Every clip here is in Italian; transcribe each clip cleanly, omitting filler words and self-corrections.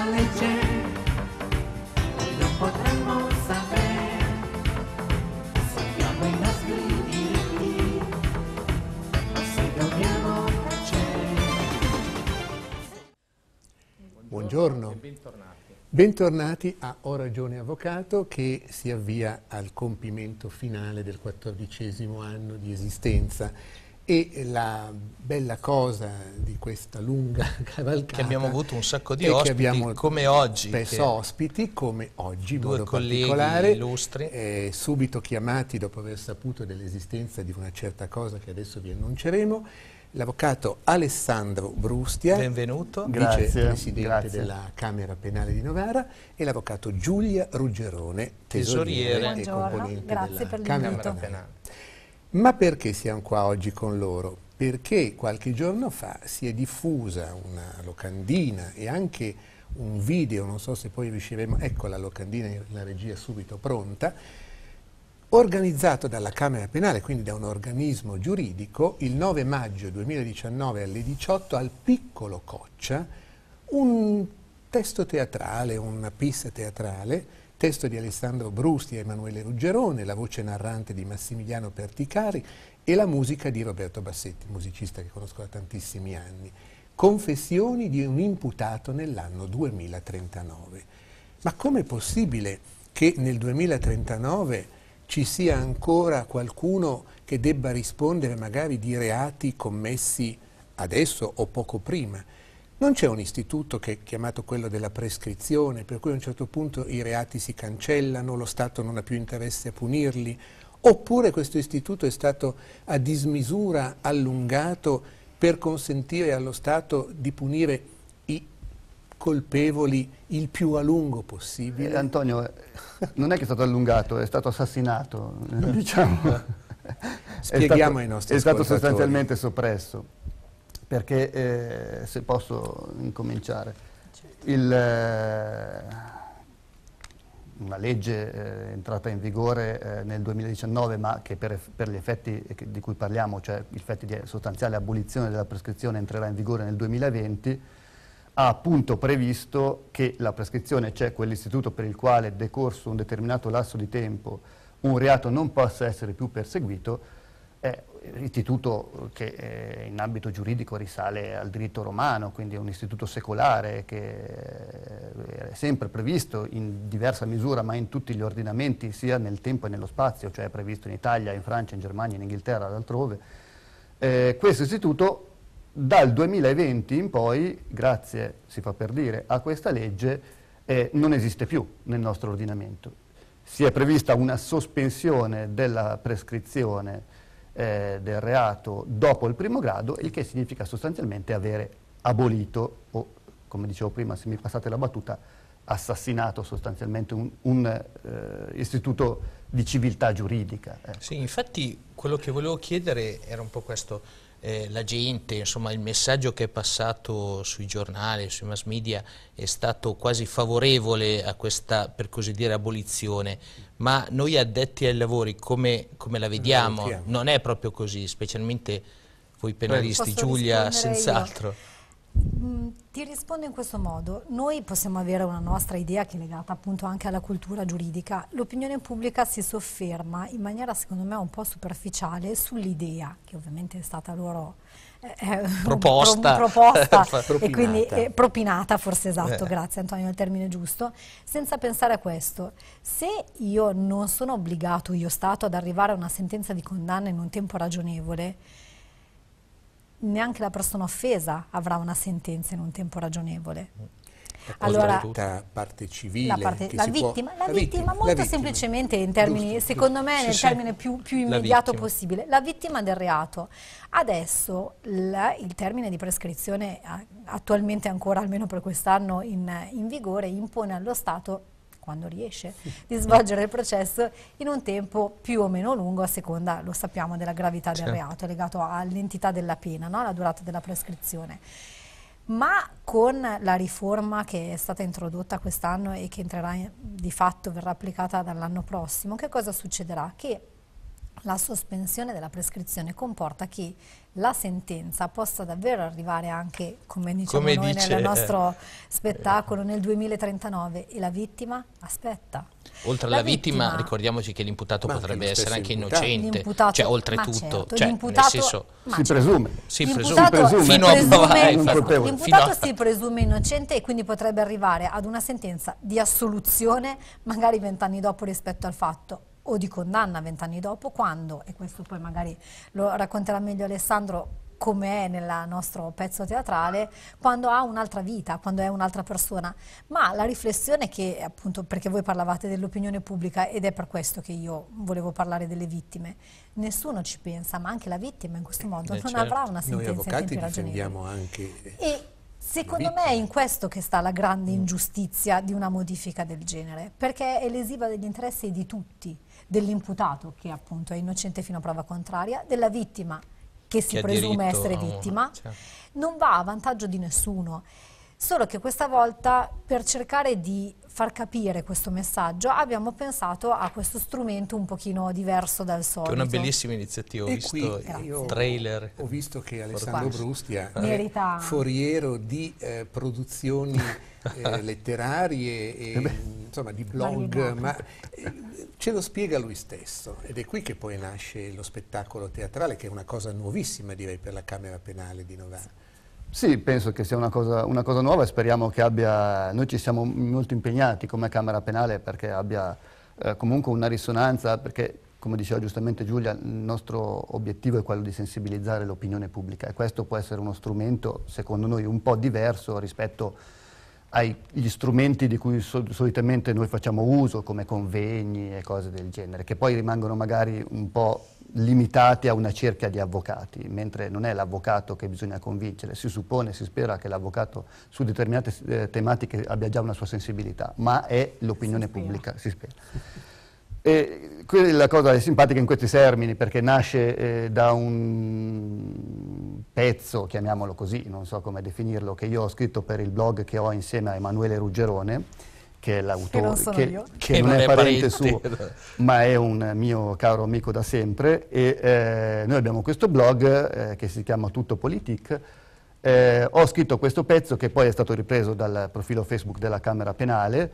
la legge non potremmo sapere se abbiamo i nostri diritti o se dobbiamo tacere. Buongiorno e bentornati. Bentornati a Ho Ragione Avvocato, che si avvia al compimento finale del 14° anno di esistenza, e la bella cosa di questa lunga cavalcata che abbiamo avuto un sacco di ospiti come oggi, spesso ospiti come oggi in modo particolare illustri, subito chiamati dopo aver saputo dell'esistenza di una certa cosa che adesso vi annunceremo. L'avvocato Alessandro Brustia, benvenuto, vicepresidente della Camera Penale di Novara, e l'avvocato Giulia Ruggerone, tesoriere e componente della Camera Penale. Ma perché siamo qua oggi con loro? Perché qualche giorno fa si è diffusa una locandina e anche un video, non so se poi riusciremo, ecco la locandina e la regia subito pronta, organizzato dalla Camera Penale, quindi da un organismo giuridico, il 9 maggio 2019 alle 18 al Piccolo Coccia, un testo teatrale, una pista teatrale, testo di Alessandro Brustia e Emanuele Ruggerone, la voce narrante di Massimiliano Perticari e la musica di Roberto Bassetti, musicista che conosco da tantissimi anni. Confessioni di un imputato nell'anno 2039. Ma com'è possibile che nel 2039 ci sia ancora qualcuno che debba rispondere magari di reati commessi adesso o poco prima? Non c'è un istituto che è chiamato quello della prescrizione, per cui a un certo punto i reati si cancellano, lo Stato non ha più interesse a punirli, oppure questo istituto è stato a dismisura allungato per consentire allo Stato di punire i colpevoli il più a lungo possibile? Antonio, non è che è stato allungato, è stato assassinato, diciamo. Spieghiamo ai nostri ascoltatori. È stato sostanzialmente soppresso, perché se posso incominciare, certo. Una legge entrata in vigore nel 2019, ma che per gli effetti di cui parliamo, cioè gli effetti di sostanziale abolizione della prescrizione, entrerà in vigore nel 2020, ha appunto previsto che la prescrizione, cioè quell'istituto per il quale decorso un determinato lasso di tempo un reato non possa essere più perseguito, è un istituto che in ambito giuridico risale al diritto romano, quindi è un istituto secolare che è sempre previsto in diversa misura, ma in tutti gli ordinamenti, sia nel tempo e nello spazio, cioè è previsto in Italia, in Francia, in Germania, in Inghilterra, ed altrove. Questo istituto dal 2020 in poi, grazie, si fa per dire, a questa legge, non esiste più nel nostro ordinamento. Si è prevista una sospensione della prescrizione del reato dopo il primo grado, il che significa sostanzialmente avere abolito, o come dicevo prima, se mi passate la battuta, assassinato sostanzialmente un istituto di civiltà giuridica. Ecco. Sì, infatti quello che volevo chiedere era un po' questo. La gente, insomma, il messaggio che è passato sui giornali, sui mass media è stato quasi favorevole a questa, per così dire, abolizione, ma noi addetti ai lavori come la vediamo? Non è proprio così, specialmente voi penalisti. Giulia, senz'altro. Ti rispondo in questo modo: noi possiamo avere una nostra idea che è legata appunto anche alla cultura giuridica, l'opinione pubblica si sofferma in maniera secondo me un po' superficiale sull'idea, che ovviamente è stata loro proposta e quindi propinata, forse, esatto, grazie Antonio, il termine giusto, senza pensare a questo. Se io non sono obbligato, io Stato, ad arrivare a una sentenza di condanna in un tempo ragionevole, neanche la persona offesa avrà una sentenza in un tempo ragionevole. Allora, la parte civile, la vittima, molto semplicemente, in termini, secondo me, nel termine più immediato possibile, la vittima del reato. Adesso il termine di prescrizione, attualmente ancora, almeno per quest'anno, in vigore, impone allo Stato, quando riesce, di svolgere il processo in un tempo più o meno lungo, a seconda, lo sappiamo, della gravità del reato, legato all'entità della pena, no? Alla durata della prescrizione. Ma con la riforma che è stata introdotta quest'anno e che entrerà di fatto, verrà applicata dall'anno prossimo, che cosa succederà? Che La sospensione della prescrizione comporta che la sentenza possa davvero arrivare anche, come diciamo noi nel nostro spettacolo, nel 2039 e la vittima aspetta. Oltre alla vittima ricordiamoci che l'imputato potrebbe essere anche innocente, cioè oltretutto, certo, cioè, nel senso, si presume, l'imputato si presume innocente e quindi potrebbe arrivare ad una sentenza di assoluzione magari 20 anni dopo rispetto al fatto, o di condanna 20 anni dopo, quando, e questo poi magari lo racconterà meglio Alessandro come è nel nostro pezzo teatrale, quando ha un'altra vita, quando è un'altra persona. Ma la riflessione che, appunto, perché voi parlavate dell'opinione pubblica ed è per questo che io volevo parlare delle vittime, nessuno ci pensa, ma anche la vittima in questo modo non avrà una sentenza in tempi ragionevoli. E secondo me è in questo che sta la grande ingiustizia di una modifica del genere, perché è lesiva degli interessi di tutti, dell'imputato, che appunto è innocente fino a prova contraria, della vittima, che si presume essere vittima, non va a vantaggio di nessuno. Solo che questa volta, per cercare di far capire questo messaggio, abbiamo pensato a questo strumento un pochino diverso dal solito. È una bellissima iniziativa, ho visto il trailer. Ho visto che Alessandro Brustia è foriero di produzioni letterarie, e, insomma di blog, ma ce lo spiega lui stesso, ed è qui che poi nasce lo spettacolo teatrale, che è una cosa nuovissima, direi, per la Camera Penale di Novara. Sì, penso che sia una cosa nuova e speriamo che abbia, noi ci siamo molto impegnati come Camera Penale perché abbia comunque una risonanza, perché come diceva giustamente Giulia, il nostro obiettivo è quello di sensibilizzare l'opinione pubblica e questo può essere uno strumento secondo noi un po' diverso rispetto agli strumenti di cui solitamente noi facciamo uso, come convegni e cose del genere, che poi rimangono magari un po' limitati a una cerchia di avvocati, mentre non è l'avvocato che bisogna convincere. Si suppone, si spera che l'avvocato su determinate tematiche abbia già una sua sensibilità, ma è l'opinione pubblica, si spera. E la cosa è simpatica in questi termini perché nasce da un pezzo, chiamiamolo così, non so come definirlo, che io ho scritto per il blog che ho insieme a Emanuele Ruggerone, che è l'autore, che non è parente suo, ma è un mio caro amico da sempre, e noi abbiamo questo blog che si chiama Tutto Politic. Ho scritto questo pezzo che poi è stato ripreso dal profilo Facebook della Camera Penale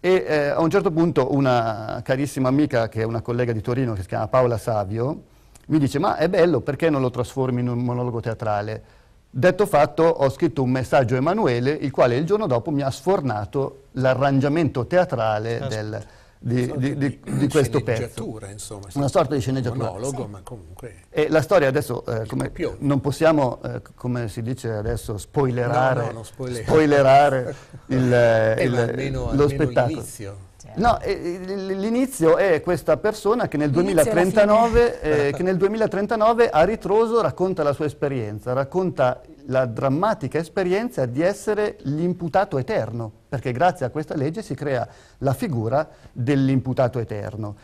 e a un certo punto una carissima amica, che è una collega di Torino, che si chiama Paola Savio, mi dice: ma è bello, perché non lo trasformi in un monologo teatrale? Detto fatto, ho scritto un messaggio a Emanuele, il quale il giorno dopo mi ha sfornato l'arrangiamento teatrale di questo pezzo. Insomma, una sorta di sceneggiatura. Monologo, ma comunque... E la storia adesso, come non possiamo, come si dice adesso, spoilerare, spoilerare lo spettacolo. No, l'inizio è questa persona che nel 2039 a ritroso racconta la sua esperienza, racconta la drammatica esperienza di essere l'imputato eterno, perché grazie a questa legge si crea la figura dell'imputato eterno.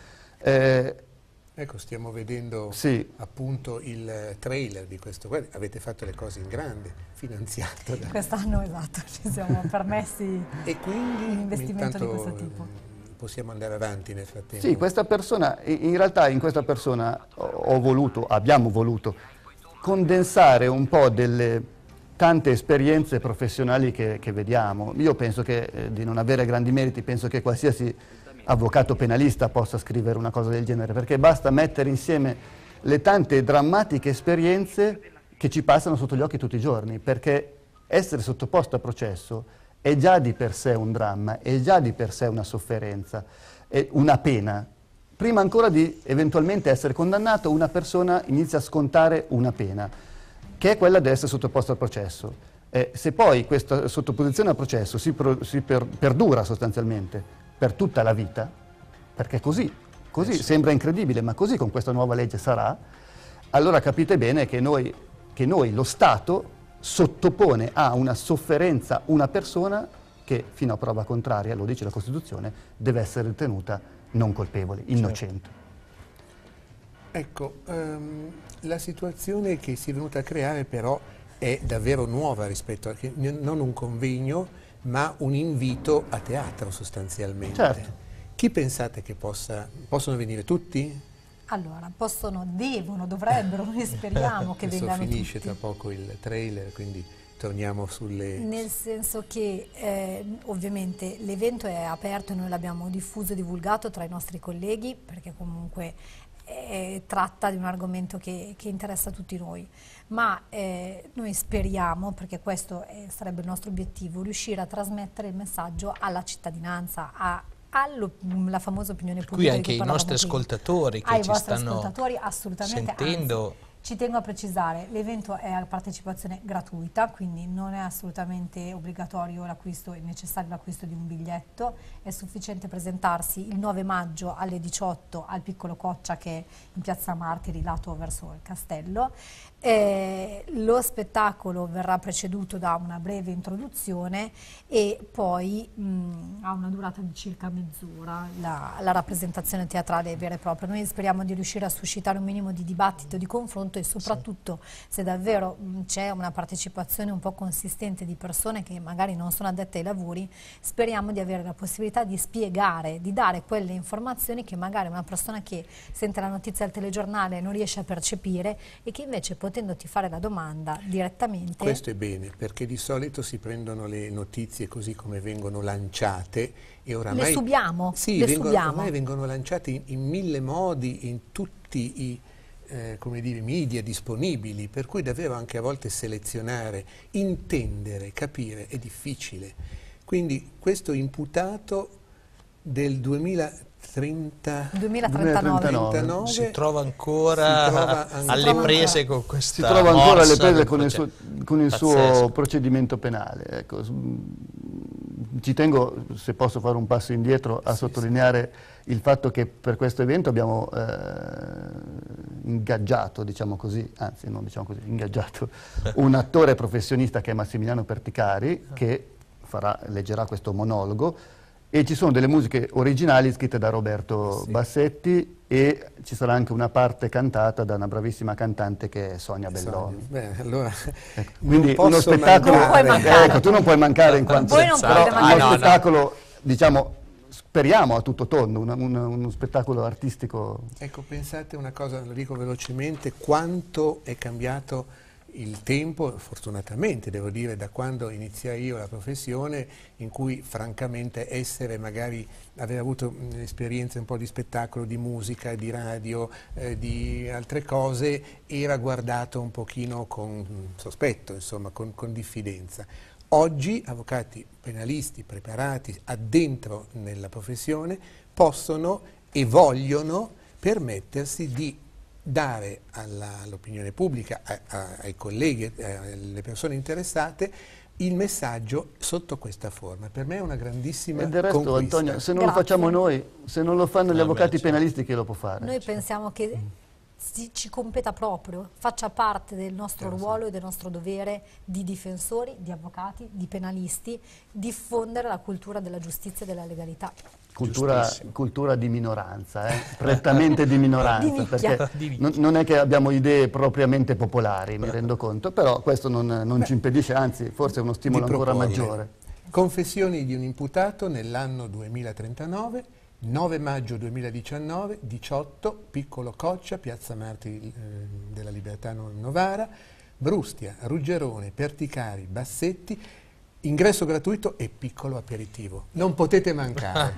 Ecco, stiamo vedendo appunto il trailer di questo. Guarda, avete fatto le cose in grande, finanziato. Quest'anno, esatto, ci siamo permessi e quindi un investimento di questo tipo. Possiamo andare avanti nel frattempo. Sì, questa persona, in realtà in questa persona abbiamo voluto condensare un po' delle tante esperienze professionali che vediamo. Io penso che di non avere grandi meriti, penso che qualsiasi avvocato penalista possa scrivere una cosa del genere, perché basta mettere insieme le tante drammatiche esperienze che ci passano sotto gli occhi tutti i giorni, perché essere sottoposto a processo è già di per sé un dramma, è già di per sé una sofferenza, è una pena. Prima ancora di eventualmente essere condannato, una persona inizia a scontare una pena, che è quella di essere sottoposta al processo. Se poi questa sottoposizione al processo perdura sostanzialmente per tutta la vita, perché così sembra incredibile, ma così con questa nuova legge sarà, allora capite bene che noi lo Stato, sottopone a una sofferenza una persona che, fino a prova contraria, lo dice la Costituzione, deve essere ritenuta non colpevole, innocente. Ecco, la situazione che si è venuta a creare però è davvero nuova rispetto a... non un convegno, ma un invito a teatro sostanzialmente. Certo. Chi pensate che possono venire tutti? Allora, possono, devono, dovrebbero, noi speriamo che vengano tutti. Adesso finisce tra poco il trailer, quindi torniamo sulle... Nel senso che ovviamente l'evento è aperto e noi l'abbiamo diffuso e divulgato tra i nostri colleghi, perché comunque tratta di un argomento che interessa a tutti noi, ma noi speriamo, perché questo sarebbe il nostro obiettivo, riuscire a trasmettere il messaggio alla cittadinanza, alla famosa opinione pubblica. Qui anche i nostri ascoltatori che ci stanno sentendo. Anzi, ci tengo a precisare, l'evento è a partecipazione gratuita, quindi non è assolutamente obbligatorio l'acquisto, è necessario l'acquisto di un biglietto, è sufficiente presentarsi il 9 maggio alle 18 al Piccolo Coccia, che è in piazza Martiri, lato verso il castello. Lo spettacolo verrà preceduto da una breve introduzione e poi ha una durata di circa mezz'ora la rappresentazione teatrale vera e propria. Noi speriamo di riuscire a suscitare un minimo di dibattito, di confronto e soprattutto se davvero c'è una partecipazione un po' consistente di persone che magari non sono addette ai lavori, speriamo di avere la possibilità di spiegare, di dare quelle informazioni che magari una persona che sente la notizia al telegiornale non riesce a percepire e che invece può potendoti fare la domanda direttamente. Questo è bene, perché di solito si prendono le notizie così come vengono lanciate e oramai le subiamo. Sì, ormai vengono lanciate in mille modi, in tutti i come dire, media disponibili, per cui davvero anche a volte selezionare, intendere, capire è difficile. Quindi questo imputato del 2039 si trova ancora alle prese con questa morsa. Si trova ancora alle prese con il suo procedimento penale. Ecco. Ci tengo, se posso fare un passo indietro, a sottolineare il fatto che per questo evento abbiamo ingaggiato, diciamo così, anzi non diciamo così, ingaggiato un attore professionista che è Massimiliano Perticari, che leggerà questo monologo. E ci sono delle musiche originali scritte da Roberto Bassetti e ci sarà anche una parte cantata da una bravissima cantante che è Sonia Belloni. Beh, allora, ecco. Quindi uno spettacolo... Ecco, tu non puoi mancare in quanto... Voi non potete mancare. Uno spettacolo, diciamo, speriamo a tutto tondo, uno spettacolo artistico. Ecco, pensate una cosa, lo dico velocemente, quanto è cambiato... Il tempo, fortunatamente, devo dire, da quando iniziai io la professione, in cui francamente aver avuto esperienze un po' di spettacolo, di musica, di radio, di altre cose, era guardato un pochino con sospetto, insomma, con diffidenza. Oggi avvocati penalisti preparati, addentro nella professione, possono e vogliono permettersi di dare all'opinione pubblica, ai colleghi, alle persone interessate, il messaggio sotto questa forma. Per me è una grandissima conquista. E del resto, conquista. Antonio, se non lo facciamo noi, se non lo fanno gli avvocati penalisti, chi lo può fare? Noi pensiamo che ci competa proprio, faccia parte del nostro ruolo e del nostro dovere di difensori, di avvocati, di penalisti, diffondere la cultura della giustizia e della legalità. Cultura di minoranza, prettamente di minoranza, perché non è che abbiamo idee propriamente popolari, mi rendo conto, però questo non ci impedisce, anzi forse è uno stimolo ancora maggiore. Confessioni di un imputato nell'anno 2039, 9 maggio 2019, 18, Piccolo Coccia, piazza Martiri della Libertà Novara, Brustia, Ruggerone, Perticari, Bassetti. Ingresso gratuito e piccolo aperitivo. Non potete mancare.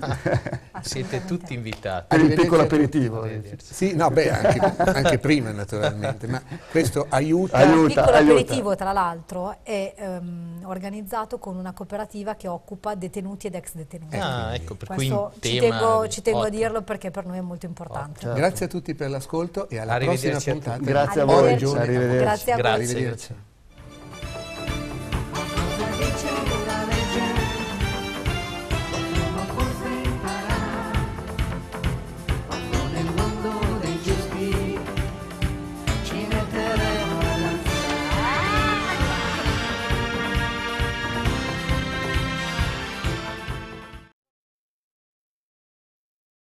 Siete tutti invitati. Per il piccolo aperitivo. Sì, no, beh, anche prima naturalmente, ma questo aiuta. Il piccolo aperitivo, tra l'altro, è organizzato con una cooperativa che occupa detenuti ed ex detenuti. Ah, ecco, per cui ci tengo a dirlo perché per noi è molto importante. Certo. Grazie a tutti per l'ascolto e alla prossima puntata. Grazie a voi. Grazie a voi.